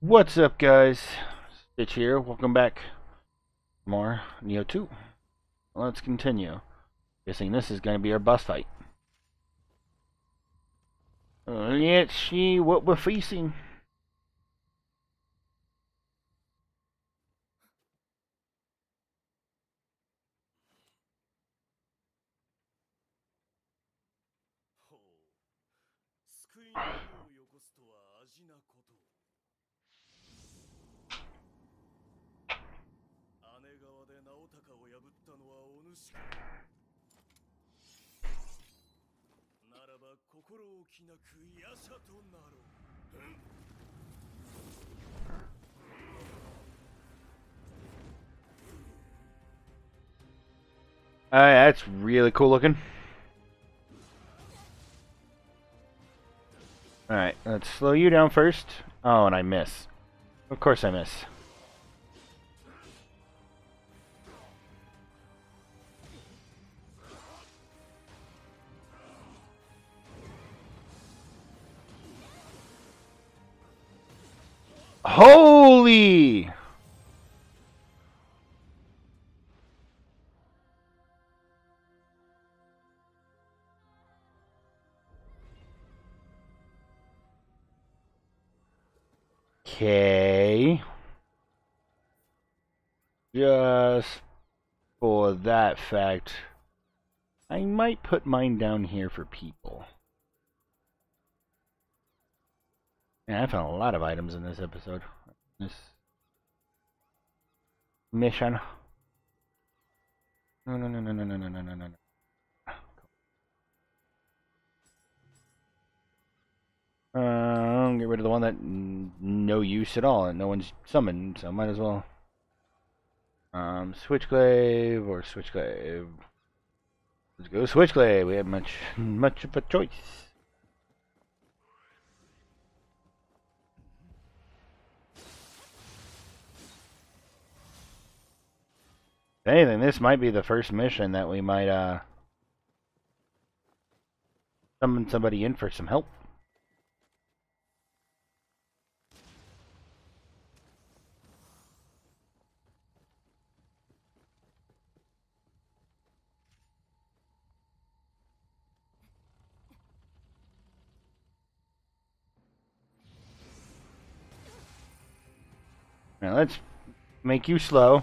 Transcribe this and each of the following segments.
What's up, guys? Stitch here. Welcome back. More Neo2. Let's continue. Guessing this is going to be our boss fight. Let's see what we're facing. That's really cool looking. Alright, let's slow you down first. Oh, and I miss. Of course I miss. Holy! Okay. Just for that fact, I might put mine down here for people. Yeah, I found a lot of items in this episode. This mission. No. Get rid of the one that no use at all and no one's summoned, so might as well. Switchglaive or Switchglaive. Let's go Switchglaive. We have much of a choice. If anything, this might be the first mission that we might summon somebody in for some help. Now let's make you slow.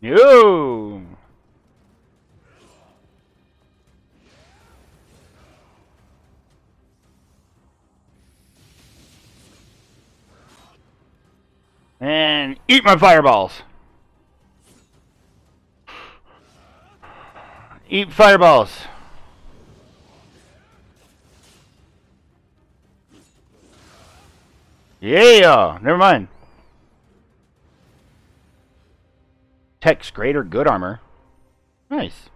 Yo! And eat my fireballs! Eat fireballs! Yeah! Never mind. Tech's greater good armor. Nice.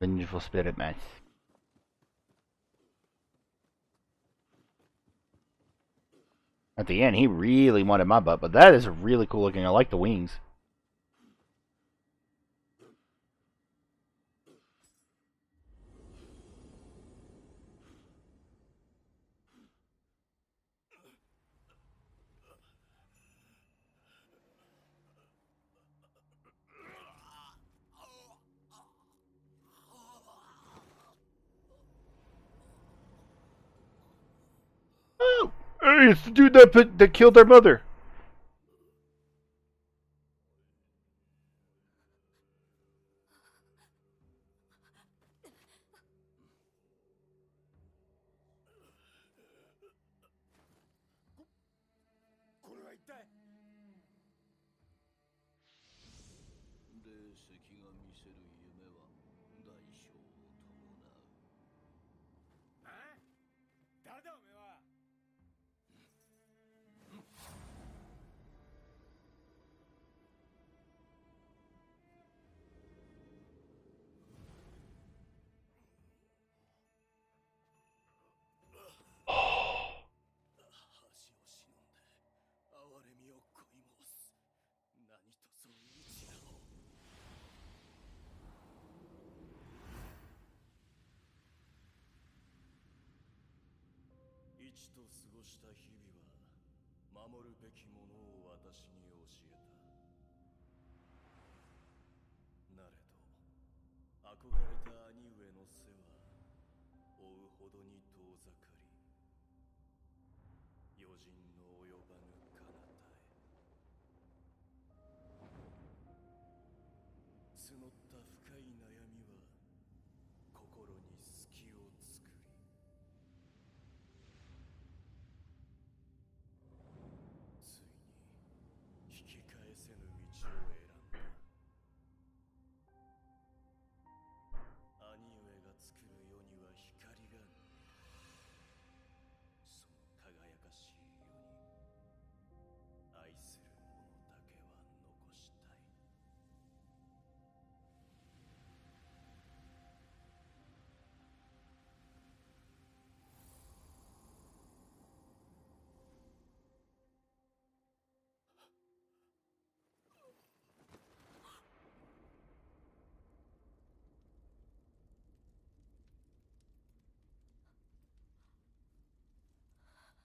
Vengeful spirit mask. At the end, he really wanted my butt, but that is really cool looking. I like the wings. It's the dude that killed their mother.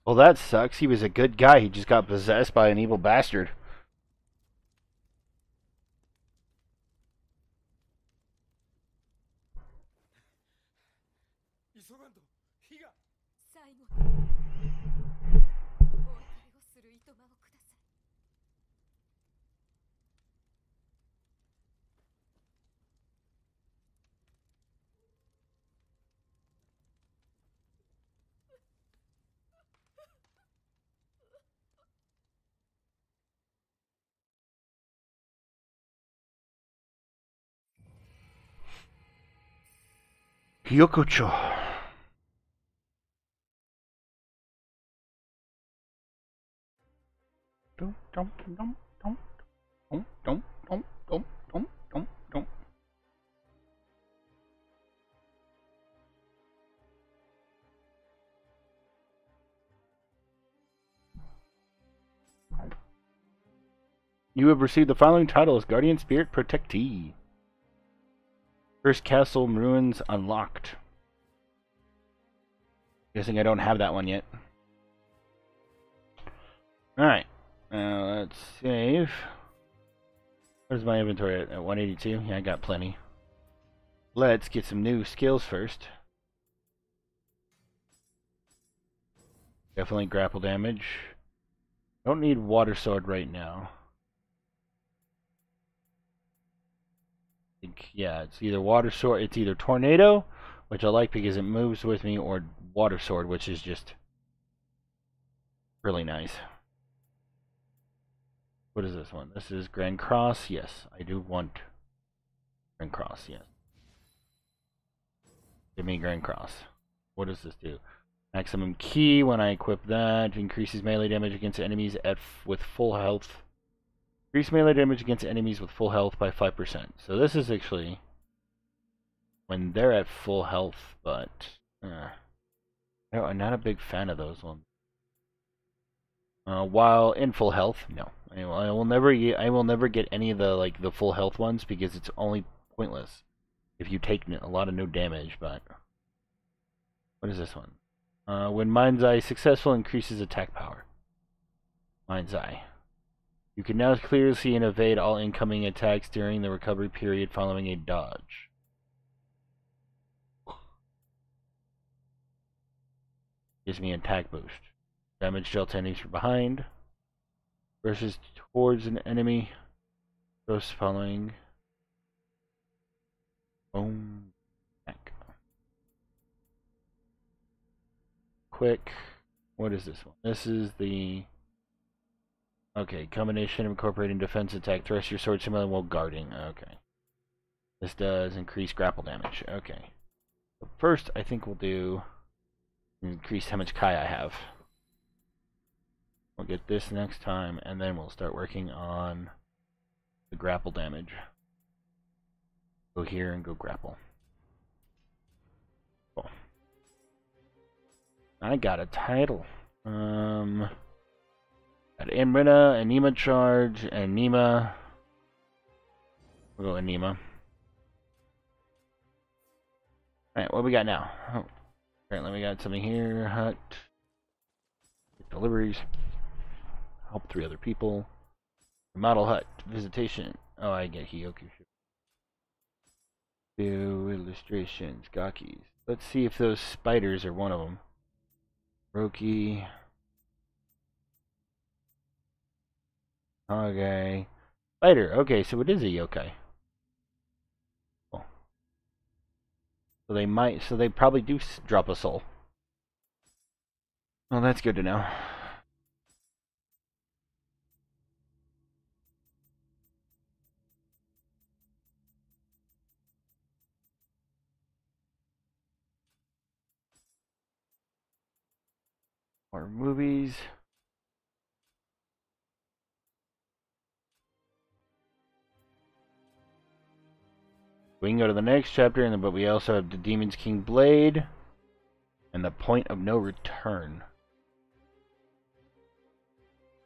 Well, that sucks. He was a good guy. He just got possessed by an evil bastard. Yokocho. Don't. You have received the following title as Guardian Spirit Protectee. First Castle Ruins unlocked. Guessing I don't have that one yet. Alright. Let's save. Where's my inventory at 182? Yeah, I got plenty. Let's get some new skills first. Definitely grapple damage. Don't need water sword right now. Yeah, it's either water sword, it's either tornado, which I like because it moves with me, or water sword, which is just really nice. What is this one? This is Grand Cross. Yes, I do want Grand Cross. Yes, give me Grand Cross. What does this do? Maximum key. When I equip that, increases melee damage against enemies with full health. Increase melee damage against enemies with full health by 5%. So this is actually when they're at full health, but I'm not a big fan of those ones. While in full health, no, I will never get any of the like the full health ones because it's only pointless if you take a lot of no damage. But what is this one? When Mind's Eye successful, increases attack power. Mind's Eye. You can now clearly see and evade all incoming attacks during the recovery period following a dodge. Gives me an attack boost. Damage dealt to enemies from behind. Versus towards an enemy. Those following. Boom. Back. Quick. What is this one? This is the... Okay, combination of incorporating defense attack. Thrust your sword similar while guarding. Okay. This does increase grapple damage. Okay. But first, I think we'll do... Increase how much Kai I have. We'll get this next time, and then we'll start working on the grapple damage. Go here and go grapple. Cool. I got a title. Got Amrita, Anima charge, Anima. We'll go Anima. Alright, what we got now? Oh, apparently we got something here. Hut. Deliveries. Help 3 other people. Model hut. Visitation. Oh, I get Hiyoki. Do illustrations. Gakis. Let's see if those spiders are one of them. Roki. Okay. Spider. Okay, so it is a yokai. Cool. So they might. So they probably do drop a soul. Well, that's good to know. More movies. We can go to the next chapter, and but we also have the Demon King's Blade and the Point of No Return.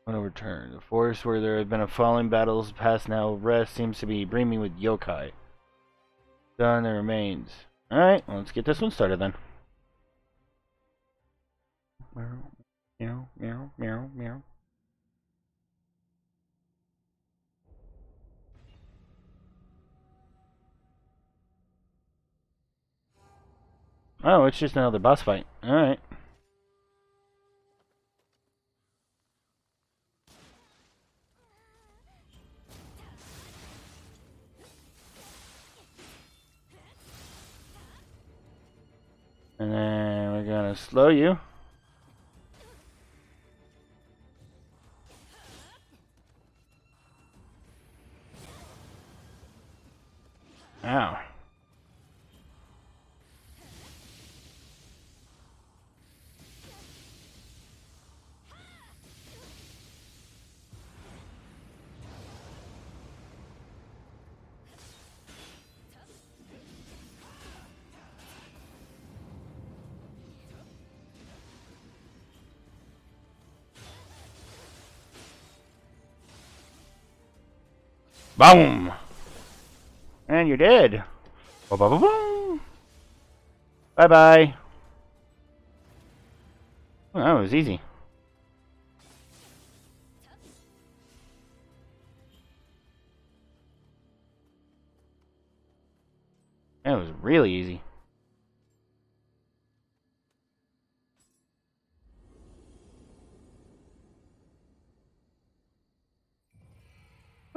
Point of No Return. The forest where there have been a falling battles past now rest seems to be brimming with yokai. Done the remains. All right, well, let's get this one started then. Meow, meow, meow, meow. Oh, it's just another boss fight. Alright. And then we're gonna slow you. Ow. Boom. And you're dead. Bye-bye. Well, that was easy. That was really easy.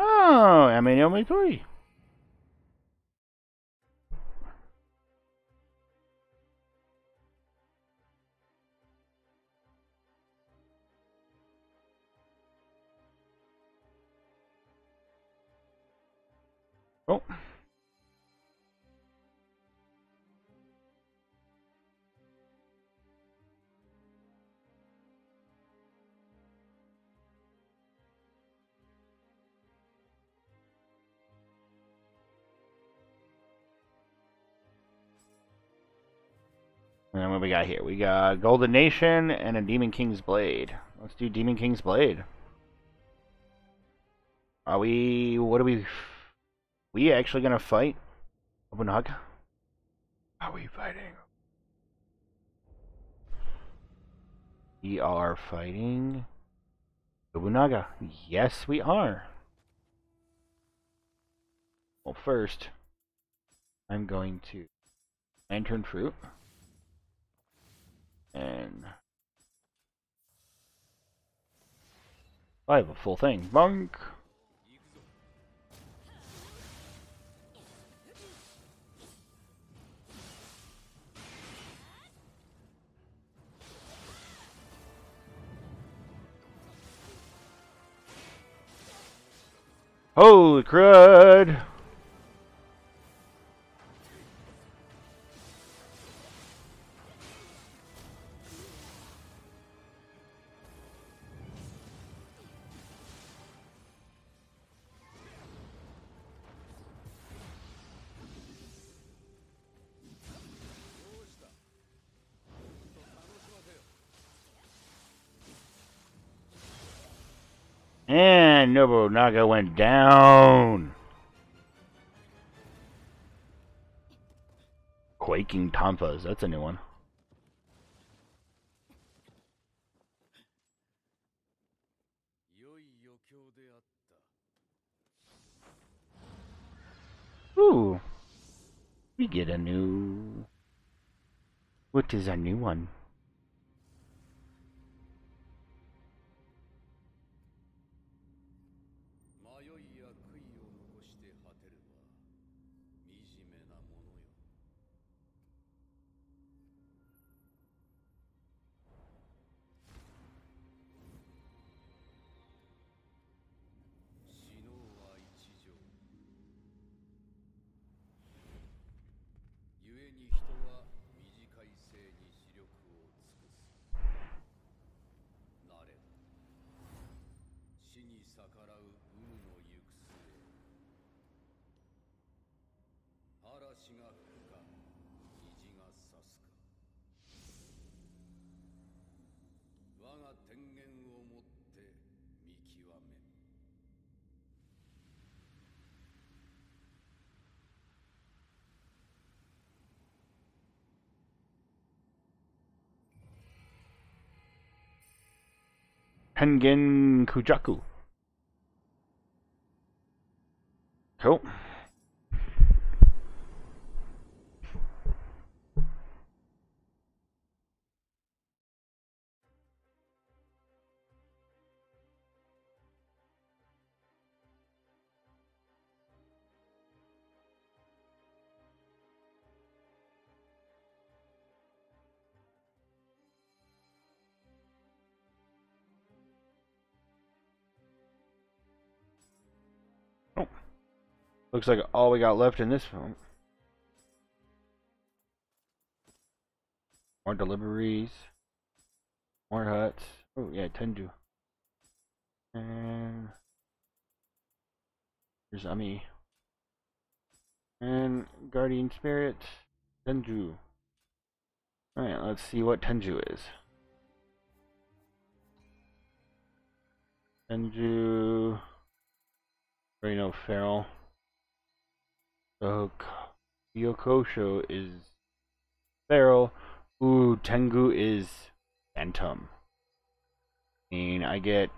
Oh, I mean, only 3. Oh. And what we got here? We got Golden Nation and a Demon King's Blade. Let's do Demon King's Blade. Are we... What do we... We actually gonna fight Nobunaga? Are we fighting? We are fighting Nobunaga. Yes, we are. Well, first, I'm going to lantern fruit and I have a full thing. Monk! Holy crud! And Nobunaga went down. Quaking Tonfas, that's a new one. Ooh. We get a new... What is a new one? Tengen Kujaku. Cool. Looks like all we got left in this film. More deliveries. More huts. Oh yeah, Tenju. And... Here's Ami. And Guardian Spirit. Tenju. Alright, let's see what Tenju is. Tenju... Reino Feral. So, Yokocho is feral. Ooh, Tengu is phantom. I mean, I get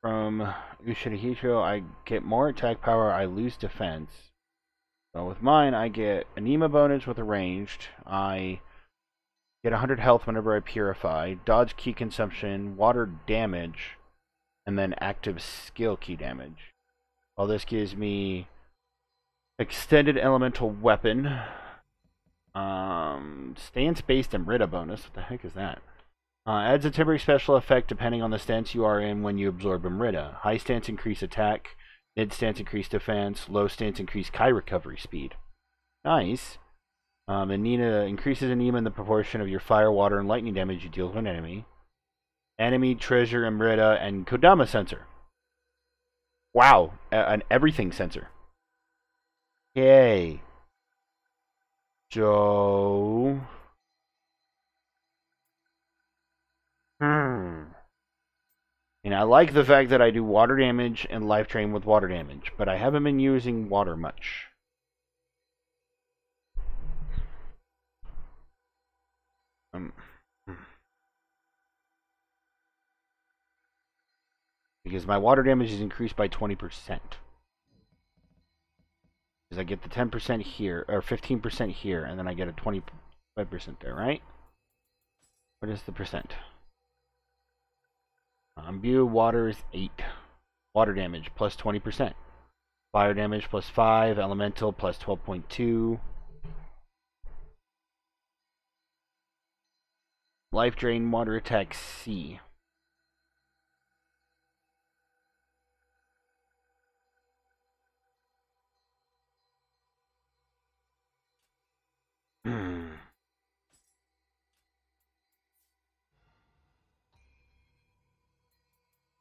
from Ushirihisho, I get more attack power, I lose defense. So with mine, I get Anima bonus with a ranged. I get 100 health whenever I purify, dodge key consumption, water damage, and then active skill key damage. Well, this gives me extended elemental weapon, stance-based Amrita bonus. What the heck is that? Adds a temporary special effect depending on the stance you are in when you absorb Amrita. High stance increase attack, mid stance increase defense, low stance increase Kai recovery speed. Nice. Anima increases Anima in the proportion of your fire, water, and lightning damage you deal to an enemy. Enemy, treasure, Amrita, and Kodama sensor. Wow, an everything sensor. Okay. So... And I like the fact that I do water damage and life drain with water damage, but I haven't been using water much. Because my water damage is increased by 20%. I get the 10% here, or 15% here, and then I get a 25% there, right? What is the percent? Imbue water is 8. Water damage plus 20%. Fire damage plus 5. Elemental plus 12.2. Life drain, water attack C.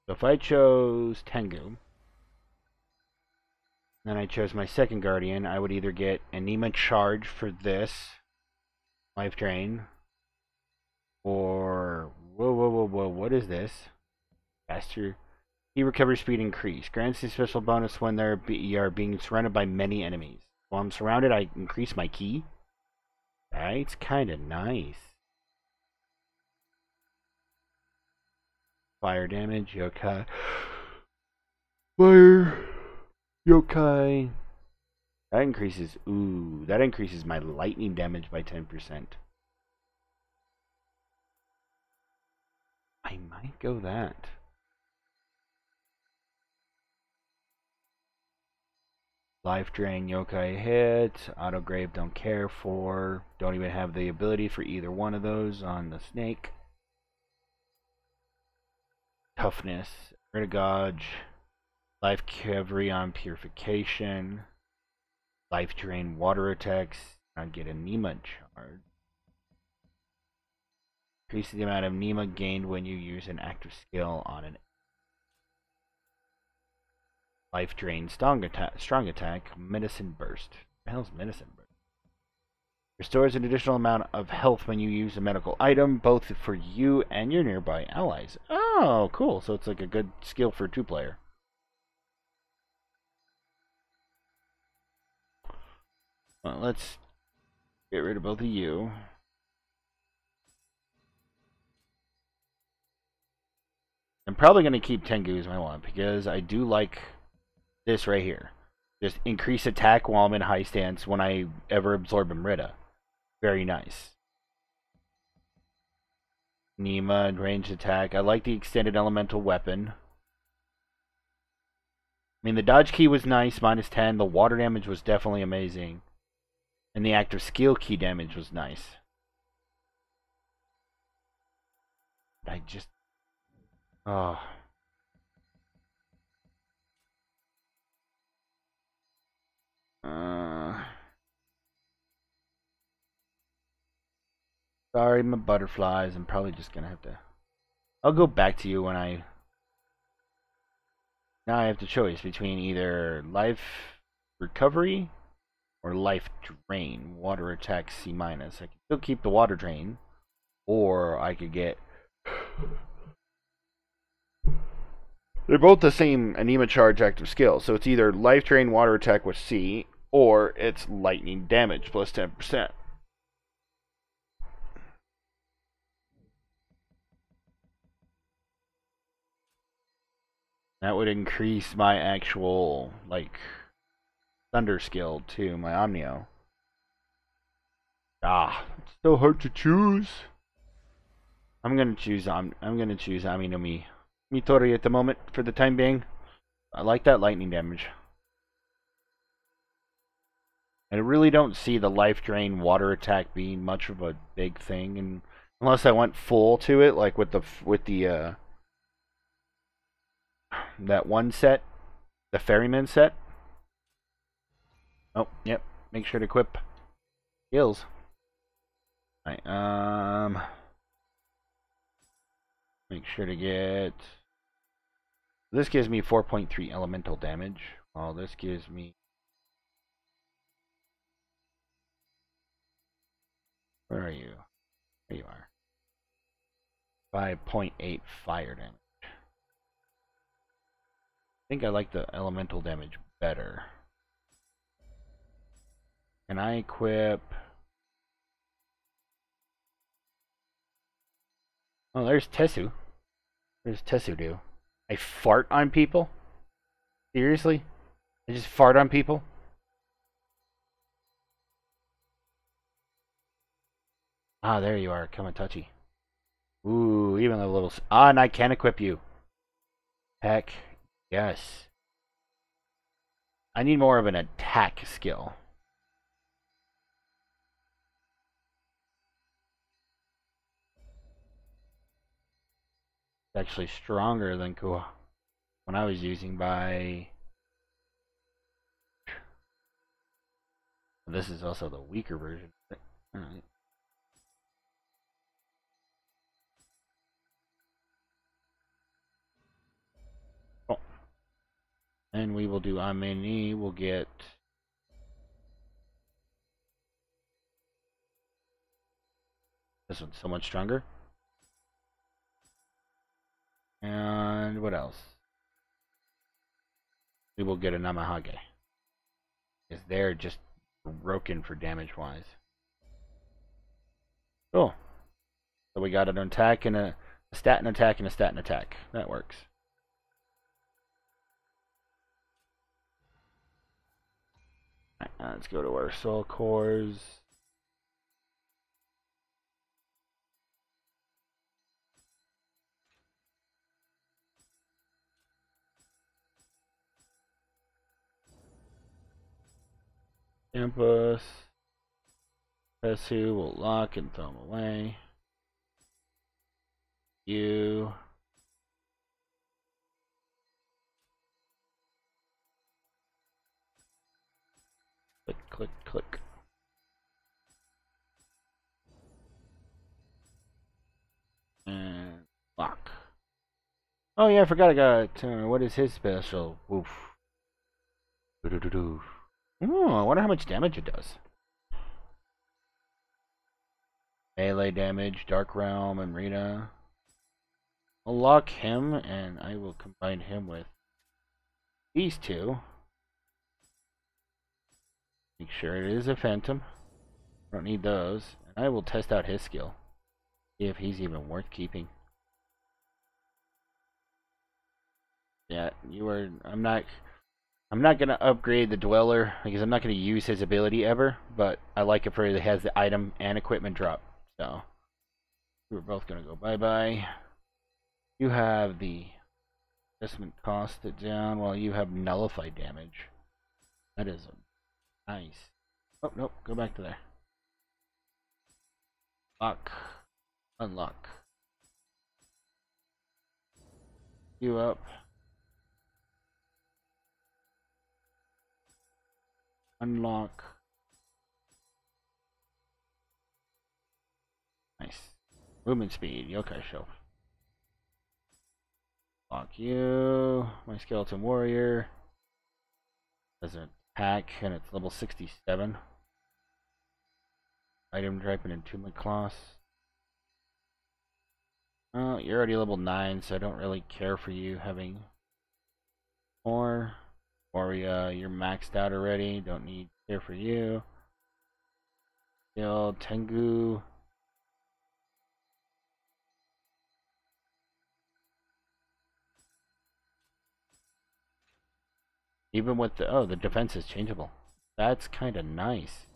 So if I chose Tengu, then I chose my second Guardian, I would either get Anima Charge for this life drain, or whoa, what is this? Faster. He recovery speed increase. Grants a special bonus when they are being surrounded by many enemies. While I'm surrounded, I increase my ki. That's kind of nice. Fire damage, yokai. Fire, yokai. That increases, ooh, that increases my lightning damage by 10%. I might go that. Life drain, yokai hit, auto grave, don't care for, don't even have the ability for either one of those on the snake. Toughness, vertigage, life recovery on purification, life drain, water attacks. I get a Nima charge. Increase the amount of Nima gained when you use an active skill on an life drain, strong attack, medicine burst. What the hell's medicine burst? Restores an additional amount of health when you use a medical item, both for you and your nearby allies. Oh, cool. So it's like a good skill for 2-player. Well, let's get rid of both of you. I'm probably going to keep Tengu as my one, because I do like this right here. Just increase attack while I'm in high stance when I ever absorb Amrita. Very nice. Nima, ranged attack. I like the extended elemental weapon. I mean, the dodge key was nice, minus 10. The water damage was definitely amazing. And the active skill key damage was nice. I just... oh. Sorry, my butterflies. I'm probably just gonna have to. I'll go back to you when I. Now I have the choice between either life recovery or life drain. Water attack C-. I can still keep the water drain, or I could get. They're both the same Anima Charge active skill, so it's either life drain, water attack with C, or it's lightning damage plus 10%. That would increase my actual, like, thunder skill to my Omnio. Ah, it's so hard to choose. I'm gonna choose Aminomi. Mitori at the moment, for the time being. I like that lightning damage. I really don't see the life drain water attack being much of a big thing, and unless I went full to it, like with the that one set, the ferryman set. Oh, yep. Make sure to equip skills. All right, make sure to get. This gives me 4.3 elemental damage. Well, this gives me... where are you? There you are. 5.8 fire damage. I think I like the elemental damage better. Can I equip... oh, there's Tetsu. What does Tetsu do? I fart on people? Seriously? I just fart on people? Ah, there you are, Kamatachi. Ooh, even the little... ah, and I can equip you. Heck yes. I need more of an attack skill. It's actually stronger than when I was using by... This is also the weaker version. All right. Oh. And we will do Amini. We'll get... This one's so much stronger. And what else? We will get a Namahage. Because they're just broken for damage wise. Cool. So we got an attack and a stat and attack and a stat and attack. That works. Right, let's go to our soul cores. Campus. Pesu will lock and throw him away. You. Click, click, click. And lock. Oh, yeah, I forgot I got. What is his special? Woof. Doo doo doo doo. Ooh, I wonder how much damage it does. Melee damage, Dark Realm, Amrita. I'll lock him, and I will combine him with these two. Make sure it is a Phantom. I don't need those. And I will test out his skill. See if he's even worth keeping. Yeah, you are... I'm not going to upgrade the Dweller, because I'm not going to use his ability ever, but I like it for it has the item and equipment drop, so we're both going to go bye-bye. You have the adjustment cost it down, while you have nullified damage. That is nice. Oh, nope, go back to there. Lock. Unlock. You up. Unlock. Nice. Movement speed. Yokocho. Lock you. My skeleton warrior. Does an attack and it's level 67. Item type and entombment class. Oh, you're already level 9, so I don't really care for you having more. Warrior, you're maxed out already. Don't need care for you. Kill Tengu. Even with the the defense is changeable. That's kind of nice.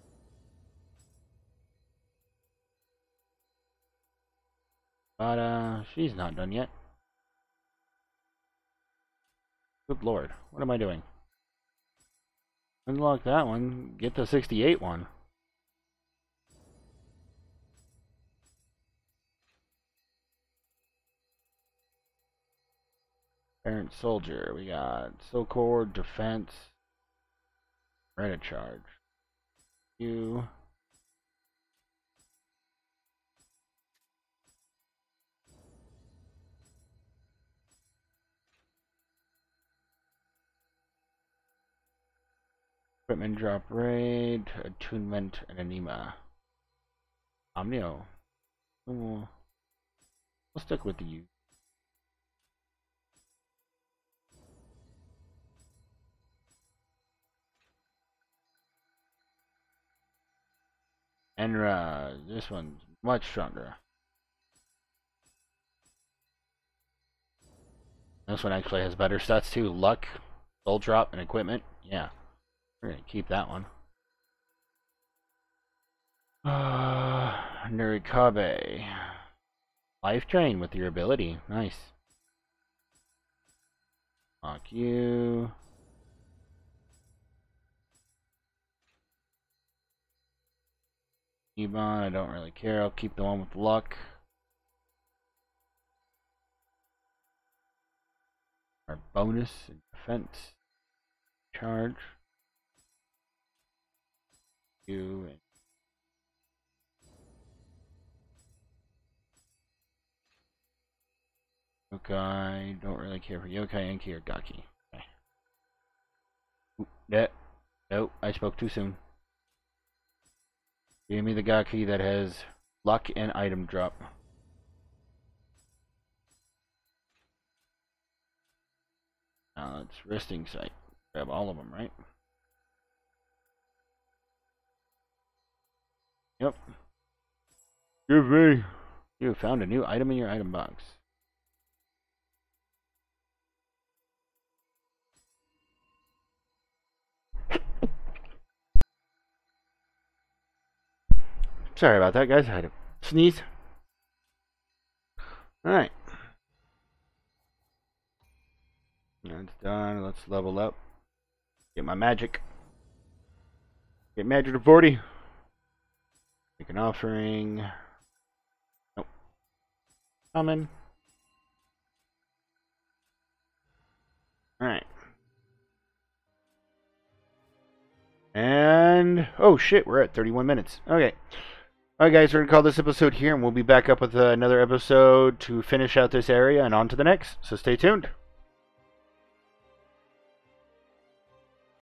But she's not done yet. Good lord, what am I doing? Unlock that one, get the 68 one. Parent soldier, we got soul core, defense, ready charge. You. Equipment drop raid, attunement, and Anima. Omnio. We'll stick with you. Enra. This one's much stronger. This one actually has better stats too. Luck, soul drop, and equipment. Yeah. We're going to keep that one. Nurikabe. Life Drain with your ability. Nice. Block you. Ebon, I don't really care. I'll keep the one with luck. Our bonus and defense charge. You and Yokai, don't really care for Yokai, Enki, or Gaki. Okay. Oop, that. Nope, I spoke too soon. Give me the Gaki that has luck and item drop. Now it's resting site. Grab all of them, right? Yep. Give me. You found a new item in your item box. Sorry about that, guys. I had to sneeze. Alright. That's done. Let's level up. Get my magic. Get magic to 40. Make an offering. Nope. Summon. Alright. And. Oh shit, we're at 31 minutes. Okay. Alright guys, we're going to call this episode here, and we'll be back up with another episode to finish out this area and on to the next, so stay tuned.